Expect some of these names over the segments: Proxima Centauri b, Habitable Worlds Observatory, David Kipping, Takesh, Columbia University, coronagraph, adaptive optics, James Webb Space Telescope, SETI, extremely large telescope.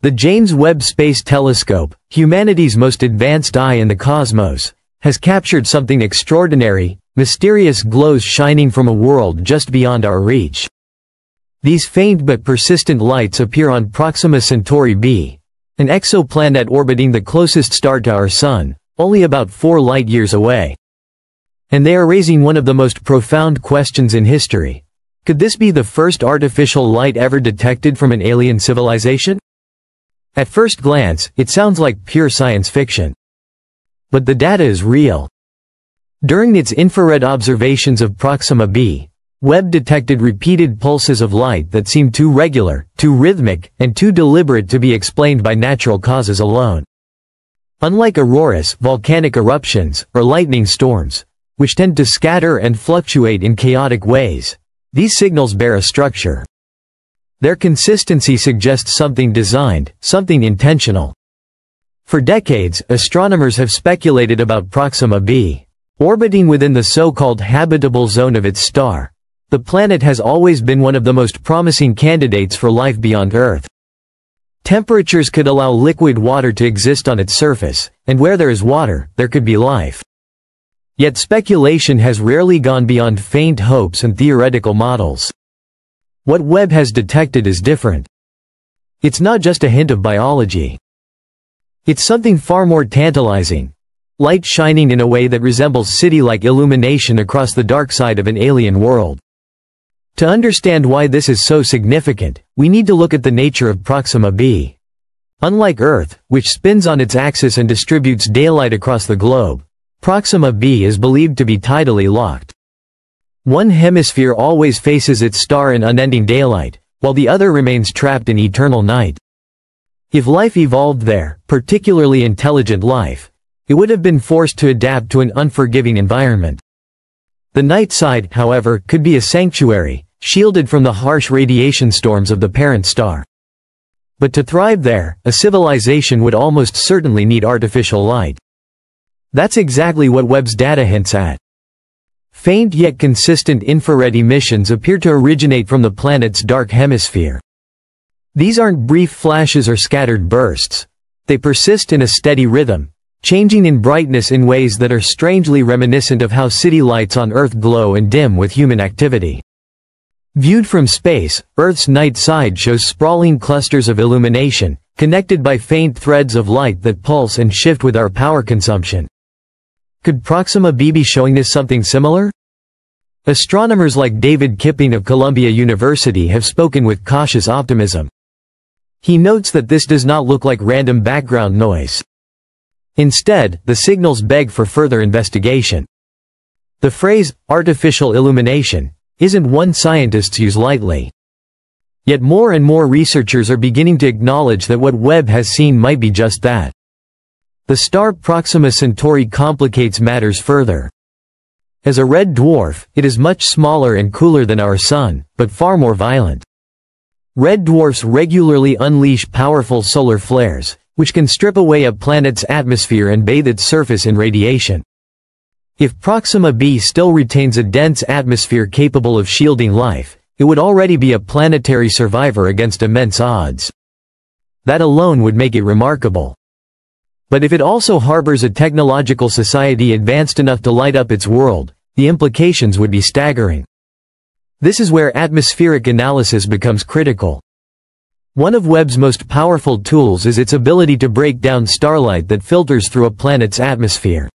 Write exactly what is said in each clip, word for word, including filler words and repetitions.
The James Webb Space Telescope, humanity's most advanced eye in the cosmos, has captured something extraordinary, mysterious glows shining from a world just beyond our reach. These faint but persistent lights appear on Proxima Centauri b, an exoplanet orbiting the closest star to our Sun, only about four light-years away. And they are raising one of the most profound questions in history. Could this be the first artificial light ever detected from an alien civilization? At first glance, it sounds like pure science fiction. But the data is real. During its infrared observations of Proxima b, Webb detected repeated pulses of light that seemed too regular, too rhythmic, and too deliberate to be explained by natural causes alone. Unlike auroras, volcanic eruptions, or lightning storms, which tend to scatter and fluctuate in chaotic ways, these signals bear a structure. Their consistency suggests something designed, something intentional. For decades, astronomers have speculated about Proxima b. Orbiting within the so-called habitable zone of its star, the planet has always been one of the most promising candidates for life beyond Earth. Temperatures could allow liquid water to exist on its surface, and where there is water, there could be life. Yet speculation has rarely gone beyond faint hopes and theoretical models. What Webb has detected is different. It's not just a hint of biology. It's something far more tantalizing. Light shining in a way that resembles S E T I-like illumination across the dark side of an alien world. To understand why this is so significant, we need to look at the nature of Proxima b. Unlike Earth, which spins on its axis and distributes daylight across the globe, Proxima b is believed to be tidally locked. One hemisphere always faces its star in unending daylight, while the other remains trapped in eternal night. If life evolved there, particularly intelligent life, it would have been forced to adapt to an unforgiving environment. The night side, however, could be a sanctuary, shielded from the harsh radiation storms of the parent star. But to thrive there, a civilization would almost certainly need artificial light. That's exactly what Webb's data hints at. Faint yet consistent infrared emissions appear to originate from the planet's dark hemisphere. These aren't brief flashes or scattered bursts. They persist in a steady rhythm, changing in brightness in ways that are strangely reminiscent of how city lights on Earth glow and dim with human activity. Viewed from space, Earth's night side shows sprawling clusters of illumination, connected by faint threads of light that pulse and shift with our power consumption. Could Proxima b be showing us something similar? Astronomers like David Kipping of Columbia University have spoken with cautious optimism. He notes that this does not look like random background noise. Instead, the signals beg for further investigation. The phrase, artificial illumination, isn't one scientists use lightly. Yet more and more researchers are beginning to acknowledge that what Webb has seen might be just that. The star Proxima Centauri complicates matters further. As a red dwarf, it is much smaller and cooler than our Sun, but far more violent. Red dwarfs regularly unleash powerful solar flares, which can strip away a planet's atmosphere and bathe its surface in radiation. If Proxima b still retains a dense atmosphere capable of shielding life, it would already be a planetary survivor against immense odds. That alone would make it remarkable. But if it also harbors a technological society advanced enough to light up its world, the implications would be staggering. This is where atmospheric analysis becomes critical. One of Webb's most powerful tools is its ability to break down starlight that filters through a planet's atmosphere.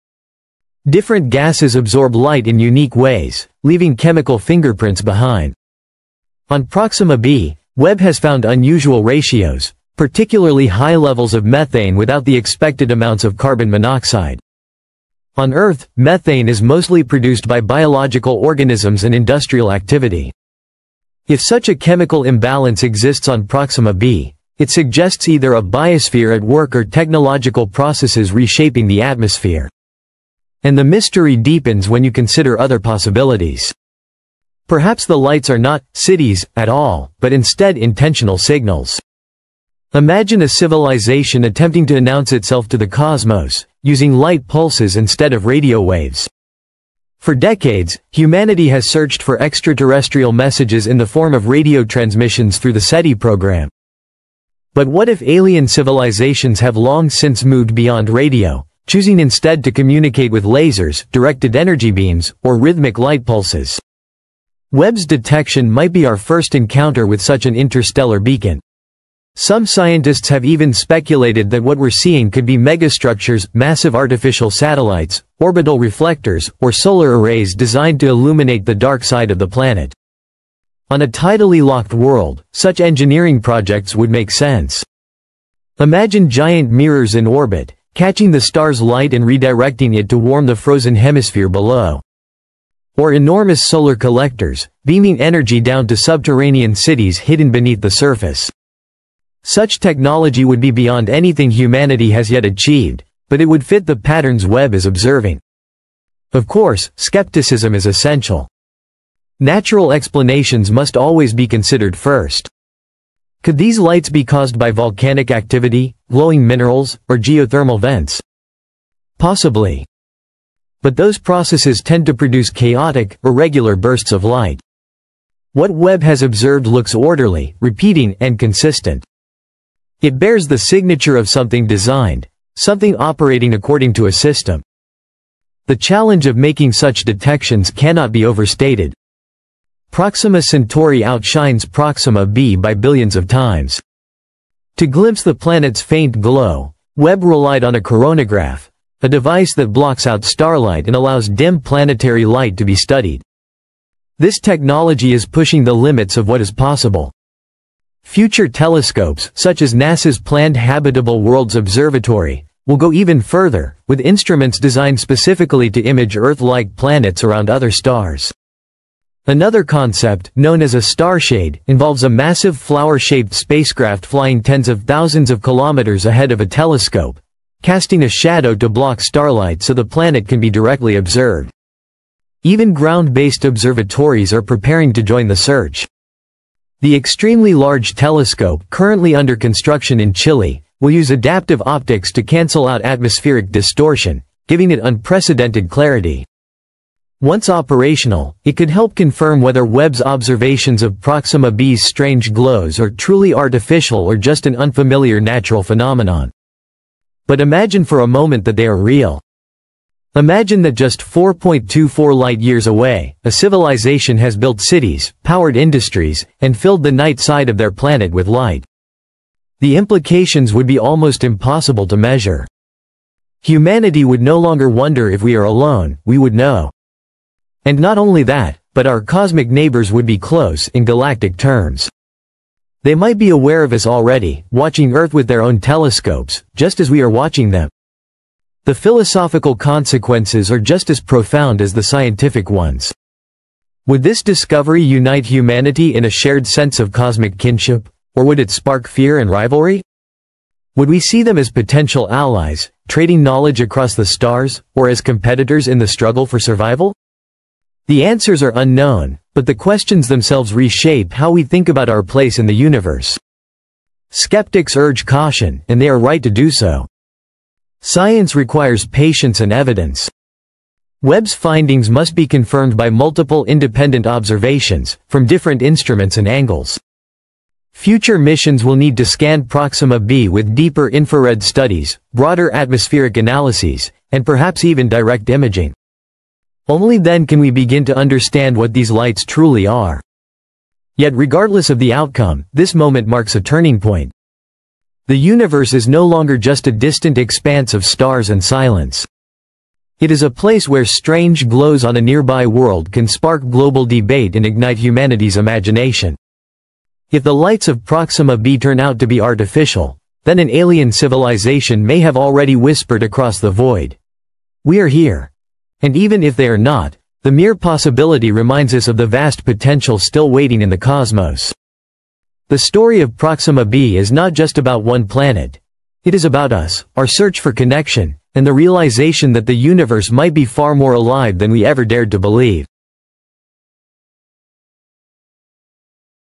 Different gases absorb light in unique ways, leaving chemical fingerprints behind. On Proxima b, Webb has found unusual ratios, particularly high levels of methane without the expected amounts of carbon monoxide. On Earth, methane is mostly produced by biological organisms and industrial activity. If such a chemical imbalance exists on Proxima b, it suggests either a biosphere at work or technological processes reshaping the atmosphere. And the mystery deepens when you consider other possibilities. Perhaps the lights are not cities at all, but instead intentional signals. Imagine a civilization attempting to announce itself to the cosmos, using light pulses instead of radio waves. For decades, humanity has searched for extraterrestrial messages in the form of radio transmissions through the SETI program. But what if alien civilizations have long since moved beyond radio, choosing instead to communicate with lasers, directed energy beams, or rhythmic light pulses? Webb's detection might be our first encounter with such an interstellar beacon. Some scientists have even speculated that what we're seeing could be megastructures, massive artificial satellites, orbital reflectors, or solar arrays designed to illuminate the dark side of the planet. On a tidally locked world, such engineering projects would make sense. Imagine giant mirrors in orbit, catching the star's light and redirecting it to warm the frozen hemisphere below. Or enormous solar collectors, beaming energy down to subterranean cities hidden beneath the surface. Such technology would be beyond anything humanity has yet achieved, but it would fit the patterns Webb is observing. Of course, skepticism is essential. Natural explanations must always be considered first. Could these lights be caused by volcanic activity, glowing minerals, or geothermal vents? Possibly. But those processes tend to produce chaotic, irregular bursts of light. What Webb has observed looks orderly, repeating, and consistent. It bears the signature of something designed, something operating according to a system. The challenge of making such detections cannot be overstated. Proxima Centauri outshines Proxima b by billions of times. To glimpse the planet's faint glow, Webb relied on a coronagraph, a device that blocks out starlight and allows dim planetary light to be studied. This technology is pushing the limits of what is possible. Future telescopes, such as NASA's planned Habitable Worlds Observatory, will go even further, with instruments designed specifically to image Earth-like planets around other stars. Another concept, known as a starshade, involves a massive flower-shaped spacecraft flying tens of thousands of kilometers ahead of a telescope, casting a shadow to block starlight so the planet can be directly observed. Even ground-based observatories are preparing to join the search. The extremely large telescope, currently under construction in Chile, will use adaptive optics to cancel out atmospheric distortion, giving it unprecedented clarity. Once operational, it could help confirm whether Webb's observations of Proxima b's strange glows are truly artificial or just an unfamiliar natural phenomenon. But imagine for a moment that they are real. Imagine that just four point two four light-years away, a civilization has built cities, powered industries, and filled the night side of their planet with light. The implications would be almost impossible to measure. Humanity would no longer wonder if we are alone, we would know. And not only that, but our cosmic neighbors would be close in galactic terms. They might be aware of us already, watching Earth with their own telescopes, just as we are watching them. The philosophical consequences are just as profound as the scientific ones. Would this discovery unite humanity in a shared sense of cosmic kinship, or would it spark fear and rivalry? Would we see them as potential allies, trading knowledge across the stars, or as competitors in the struggle for survival? The answers are unknown, but the questions themselves reshape how we think about our place in the universe. Skeptics urge caution, and they are right to do so. Science requires patience and evidence. Webb's findings must be confirmed by multiple independent observations, from different instruments and angles. Future missions will need to scan Proxima b with deeper infrared studies, broader atmospheric analyses, and perhaps even direct imaging. Only then can we begin to understand what these lights truly are. Yet regardless of the outcome, this moment marks a turning point. The universe is no longer just a distant expanse of stars and silence. It is a place where strange glows on a nearby world can spark global debate and ignite humanity's imagination. If the lights of Proxima b turn out to be artificial, then an alien civilization may have already whispered across the void, "We are here." And even if they are not, the mere possibility reminds us of the vast potential still waiting in the cosmos. The story of Proxima b is not just about one planet. It is about us, our search for connection, and the realization that the universe might be far more alive than we ever dared to believe.